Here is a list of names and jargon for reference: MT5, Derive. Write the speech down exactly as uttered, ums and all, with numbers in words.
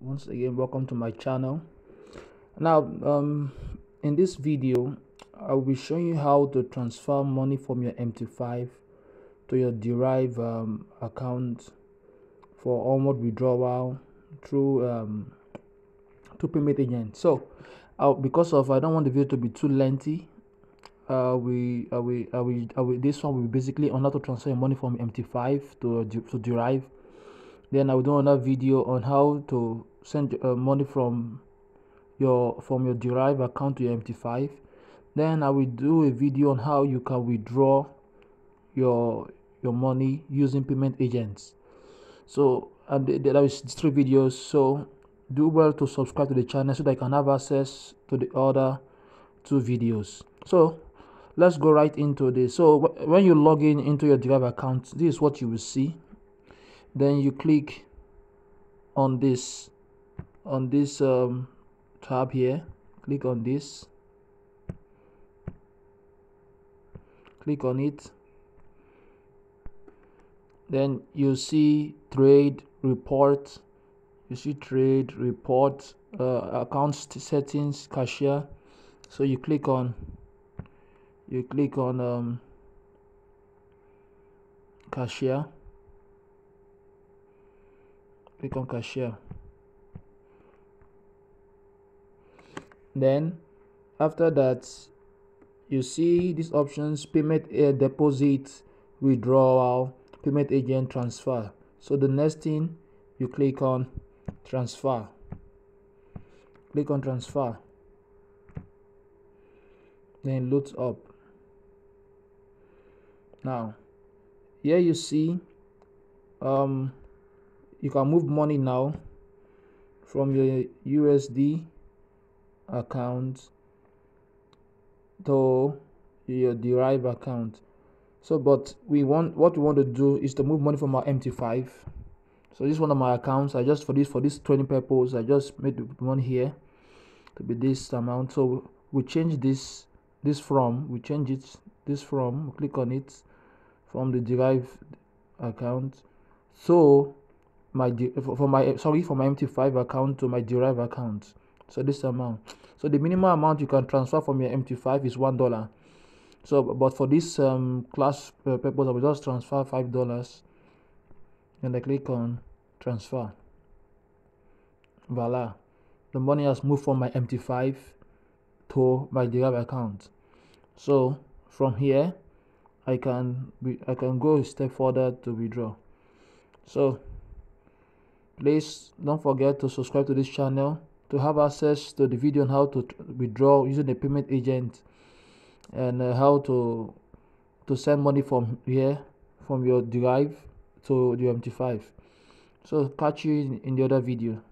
Once again, welcome to my channel. Now um in this video I will be showing you how to transfer money from your M T five to your Derive um, account for onward withdrawal through um to payment agent. So uh, because of I don't want the video to be too lengthy, uh we uh, we uh, we uh, this one will basically on how to transfer your money from M T five to to Derive. Then I will do another video on how to send uh, money from your from your Derive account to your M T five. Then I will do a video on how you can withdraw your your money using payment agents. So and there are three videos. So do well to subscribe to the channel so that you can have access to the other two videos. So let's go right into this. So when you log in into your Derive account, this is what you will see. Then you click on this on this um, tab here. Click on this. Click on it. Then you see trade report. You see trade report, uh, account settings, cashier. So you click on. You click on um, cashier. Click on cashier. Then after that you see these options: payment, uh, deposit, withdrawal, payment agent, transfer. So the next thing, you click on transfer. Click on transfer. Then loads up. Now here you see um you can move money now from your U S D account to your Derive account. So, but we want what we want to do is to move money from our M T five. So, this one of my accounts. I just for this for this training purpose. I just made the one here to be this amount. So, we change this this from we change it this from we click on it from the Derive account. So. My for my sorry for my M T five account to my Derive account. So this amount. So the minimum amount you can transfer from your M T five is one dollar. So but for this um class uh, purpose, I will just transfer five dollars. And I click on transfer. Voila, the money has moved from my M T five to my Derive account. So from here, I can I can go a step further to withdraw. So. Please don't forget to subscribe to this channel to have access to the video on how to withdraw using the payment agent and uh, how to to send money from here from your Derive to the M T five. So catch you in, in the other video.